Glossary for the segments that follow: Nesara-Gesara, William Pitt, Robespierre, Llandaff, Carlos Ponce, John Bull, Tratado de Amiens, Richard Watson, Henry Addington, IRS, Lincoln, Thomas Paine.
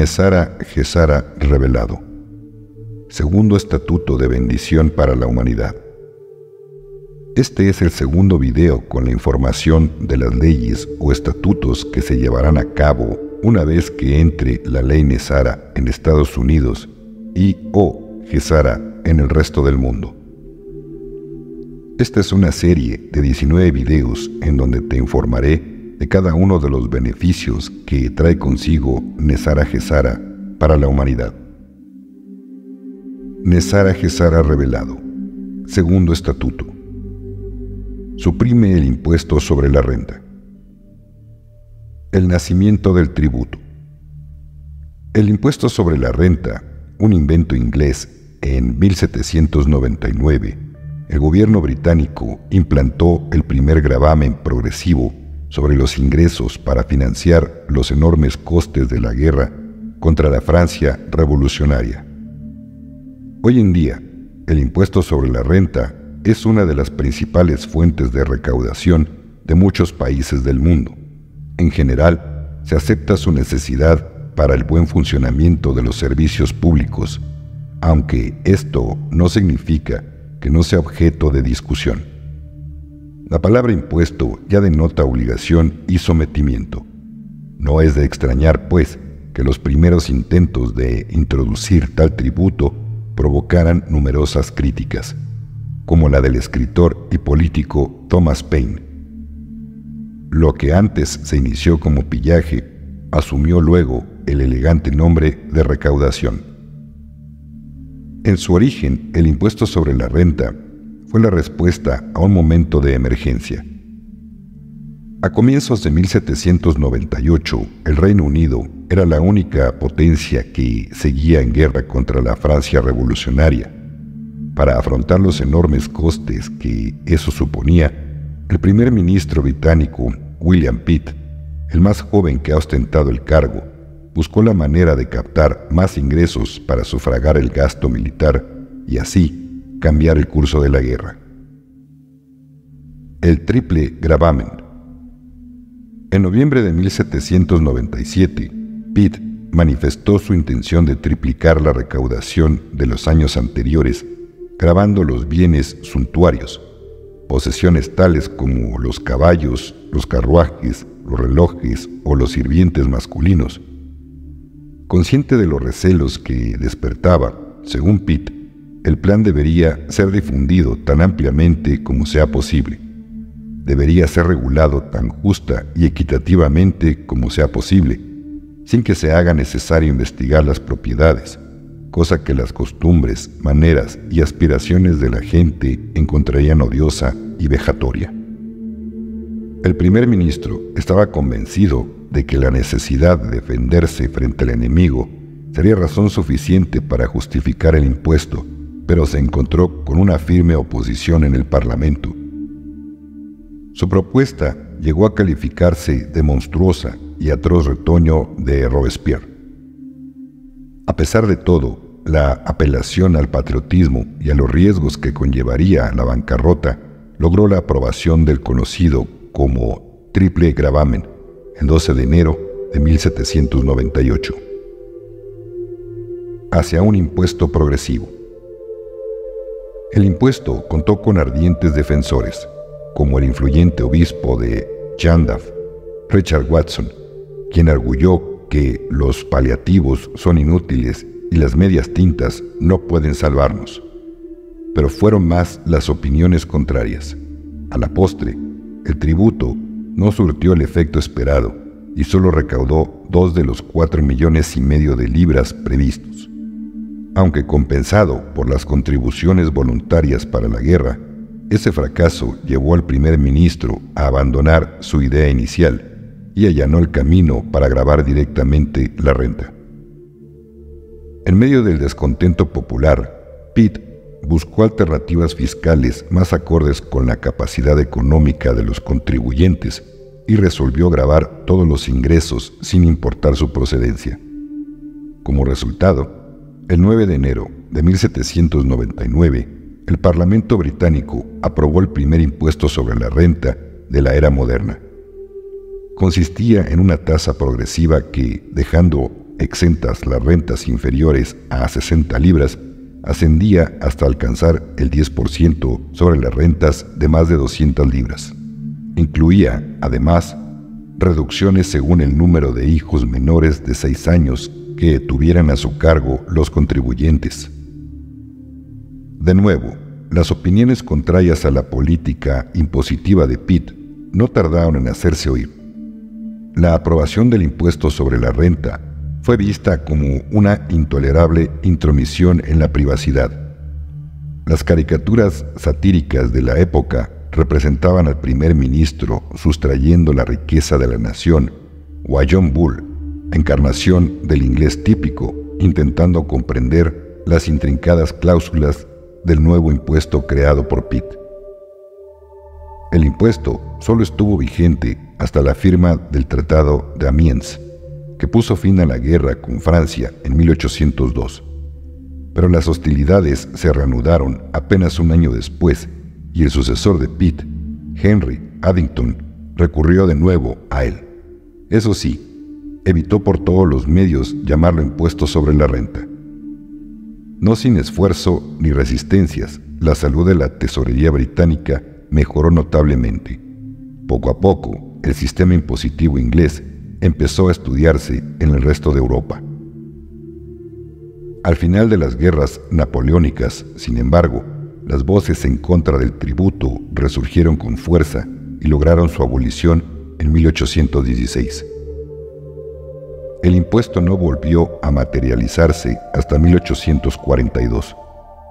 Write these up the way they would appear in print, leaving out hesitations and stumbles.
Nesara-Gesara revelado. Segundo Estatuto de Bendición para la Humanidad. Este es el segundo video con la información de las leyes o estatutos que se llevarán a cabo una vez que entre la ley Nesara en Estados Unidos y o Gesara en el resto del mundo. Esta es una serie de 19 videos en donde te informaré de cada uno de los beneficios que trae consigo Nesara-Gesara para la humanidad. Nesara-Gesara revelado. Segundo Estatuto. Suprime el impuesto sobre la renta. El nacimiento del tributo. El impuesto sobre la renta, un invento inglés, en 1799, el gobierno británico implantó el primer gravamen progresivo sobre los ingresos para financiar los enormes costes de la guerra contra la Francia revolucionaria. Hoy en día, el impuesto sobre la renta es una de las principales fuentes de recaudación de muchos países del mundo. En general, se acepta su necesidad para el buen funcionamiento de los servicios públicos, aunque esto no significa que no sea objeto de discusión. La palabra impuesto ya denota obligación y sometimiento. No es de extrañar, pues, que los primeros intentos de introducir tal tributo provocaran numerosas críticas, como la del escritor y político Thomas Paine. Lo que antes se inició como pillaje asumió luego el elegante nombre de recaudación. En su origen, el impuesto sobre la renta fue la respuesta a un momento de emergencia. A comienzos de 1798, el Reino Unido era la única potencia que seguía en guerra contra la Francia revolucionaria. Para afrontar los enormes costes que eso suponía, el primer ministro británico, William Pitt, el más joven que ha ostentado el cargo, buscó la manera de captar más ingresos para sufragar el gasto militar y así cambiar el curso de la guerra. El triple gravamen. En noviembre de 1797, Pitt manifestó su intención de triplicar la recaudación de los años anteriores, grabando los bienes suntuarios, posesiones tales como los caballos, los carruajes, los relojes o los sirvientes masculinos. Consciente de los recelos que despertaba, según Pitt, el plan debería ser difundido tan ampliamente como sea posible. Debería ser regulado tan justa y equitativamente como sea posible, sin que se haga necesario investigar las propiedades, cosa que las costumbres, maneras y aspiraciones de la gente encontrarían odiosa y vejatoria. El primer ministro estaba convencido de que la necesidad de defenderse frente al enemigo sería razón suficiente para justificar el impuesto, pero se encontró con una firme oposición en el Parlamento. Su propuesta llegó a calificarse de monstruosa y atroz retoño de Robespierre. A pesar de todo, la apelación al patriotismo y a los riesgos que conllevaría la bancarrota logró la aprobación del conocido como triple gravamen el 12 de enero de 1798. Hacia un impuesto progresivo. El impuesto contó con ardientes defensores, como el influyente obispo de Llandaff, Richard Watson, quien arguyó que los paliativos son inútiles y las medias tintas no pueden salvarnos. Pero fueron más las opiniones contrarias. A la postre, el tributo no surtió el efecto esperado y solo recaudó 2 de los 4,5 millones de libras previstos. Aunque compensado por las contribuciones voluntarias para la guerra, ese fracaso llevó al primer ministro a abandonar su idea inicial y allanó el camino para gravar directamente la renta. En medio del descontento popular, Pitt buscó alternativas fiscales más acordes con la capacidad económica de los contribuyentes y resolvió gravar todos los ingresos sin importar su procedencia. Como resultado, el 9 de enero de 1799, el Parlamento británico aprobó el primer impuesto sobre la renta de la era moderna. Consistía en una tasa progresiva que, dejando exentas las rentas inferiores a 60 libras, ascendía hasta alcanzar el 10% sobre las rentas de más de 200 libras. Incluía, además, reducciones según el número de hijos menores de 6 años que tuvieran a su cargo los contribuyentes. De nuevo, las opiniones contrarias a la política impositiva de Pitt no tardaron en hacerse oír. La aprobación del impuesto sobre la renta fue vista como una intolerable intromisión en la privacidad. Las caricaturas satíricas de la época representaban al primer ministro sustrayendo la riqueza de la nación, o a John Bull, encarnación del inglés típico, intentando comprender las intrincadas cláusulas del nuevo impuesto creado por Pitt. El impuesto solo estuvo vigente hasta la firma del Tratado de Amiens, que puso fin a la guerra con Francia en 1802. Pero las hostilidades se reanudaron apenas un año después y el sucesor de Pitt, Henry Addington, recurrió de nuevo a él. Eso sí, evitó por todos los medios llamarlo impuesto sobre la renta. No sin esfuerzo ni resistencias, la salud de la tesorería británica mejoró notablemente. Poco a poco, el sistema impositivo inglés empezó a estudiarse en el resto de Europa. Al final de las guerras napoleónicas, sin embargo, las voces en contra del tributo resurgieron con fuerza y lograron su abolición en 1816. El impuesto no volvió a materializarse hasta 1842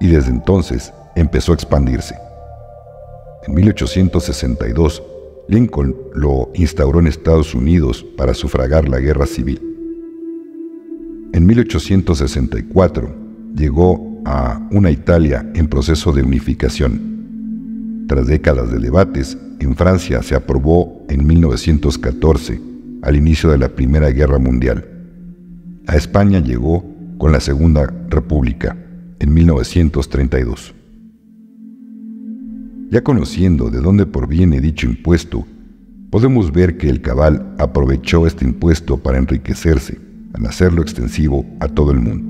y desde entonces empezó a expandirse. En 1862, Lincoln lo instauró en Estados Unidos para sufragar la guerra civil. En 1864 llegó a una Italia en proceso de unificación. Tras décadas de debates, en Francia se aprobó en 1914, al inicio de la Primera Guerra Mundial. A España llegó con la Segunda República, en 1932. Ya conociendo de dónde proviene dicho impuesto, podemos ver que el cabal aprovechó este impuesto para enriquecerse, al hacerlo extensivo a todo el mundo.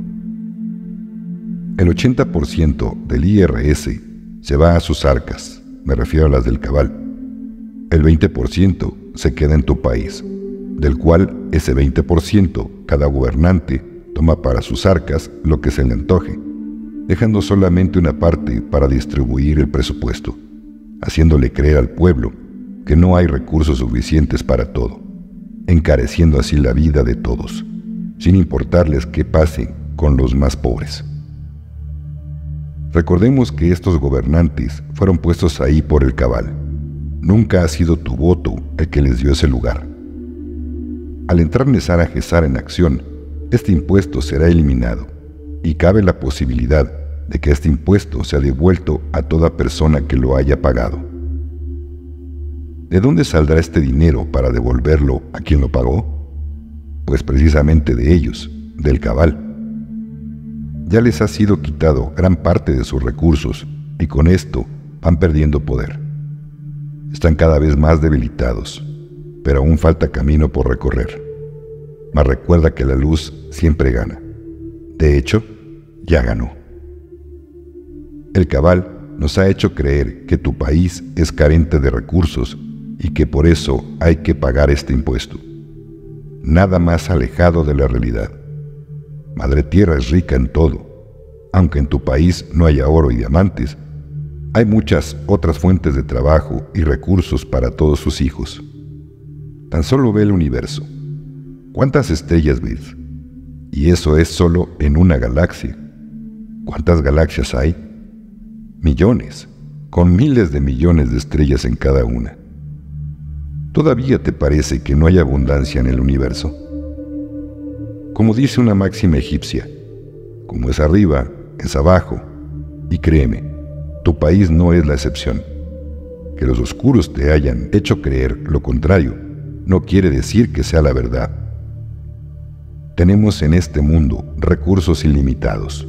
El 80% del IRS se va a sus arcas, me refiero a las del cabal. El 20% se queda en tu país, del cual ese 20% cada gobernante toma para sus arcas lo que se le antoje, dejando solamente una parte para distribuir el presupuesto, haciéndole creer al pueblo que no hay recursos suficientes para todo, encareciendo así la vida de todos, sin importarles qué pase con los más pobres. Recordemos que estos gobernantes fueron puestos ahí por el cabal. Nunca ha sido tu voto el que les dio ese lugar. Al entrar Nesara-Gesara en acción, este impuesto será eliminado, y cabe la posibilidad de que este impuesto sea devuelto a toda persona que lo haya pagado. ¿De dónde saldrá este dinero para devolverlo a quien lo pagó? Pues precisamente de ellos, del cabal. Ya les ha sido quitado gran parte de sus recursos y con esto van perdiendo poder. Están cada vez más debilitados, pero aún falta camino por recorrer. Mas recuerda que la luz siempre gana. De hecho, ya ganó. El cabal nos ha hecho creer que tu país es carente de recursos y que por eso hay que pagar este impuesto. Nada más alejado de la realidad. Madre Tierra es rica en todo. Aunque en tu país no haya oro y diamantes, hay muchas otras fuentes de trabajo y recursos para todos sus hijos. Tan solo ve el universo. ¿Cuántas estrellas ves? Y eso es solo en una galaxia. ¿Cuántas galaxias hay? Millones, con miles de millones de estrellas en cada una. ¿Todavía te parece que no hay abundancia en el universo? Como dice una máxima egipcia, como es arriba, es abajo. Y créeme, tu país no es la excepción. Que los oscuros te hayan hecho creer lo contrario no quiere decir que sea la verdad. Tenemos en este mundo recursos ilimitados.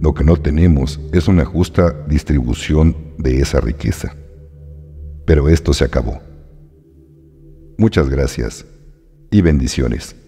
Lo que no tenemos es una justa distribución de esa riqueza. Pero esto se acabó. Muchas gracias y bendiciones.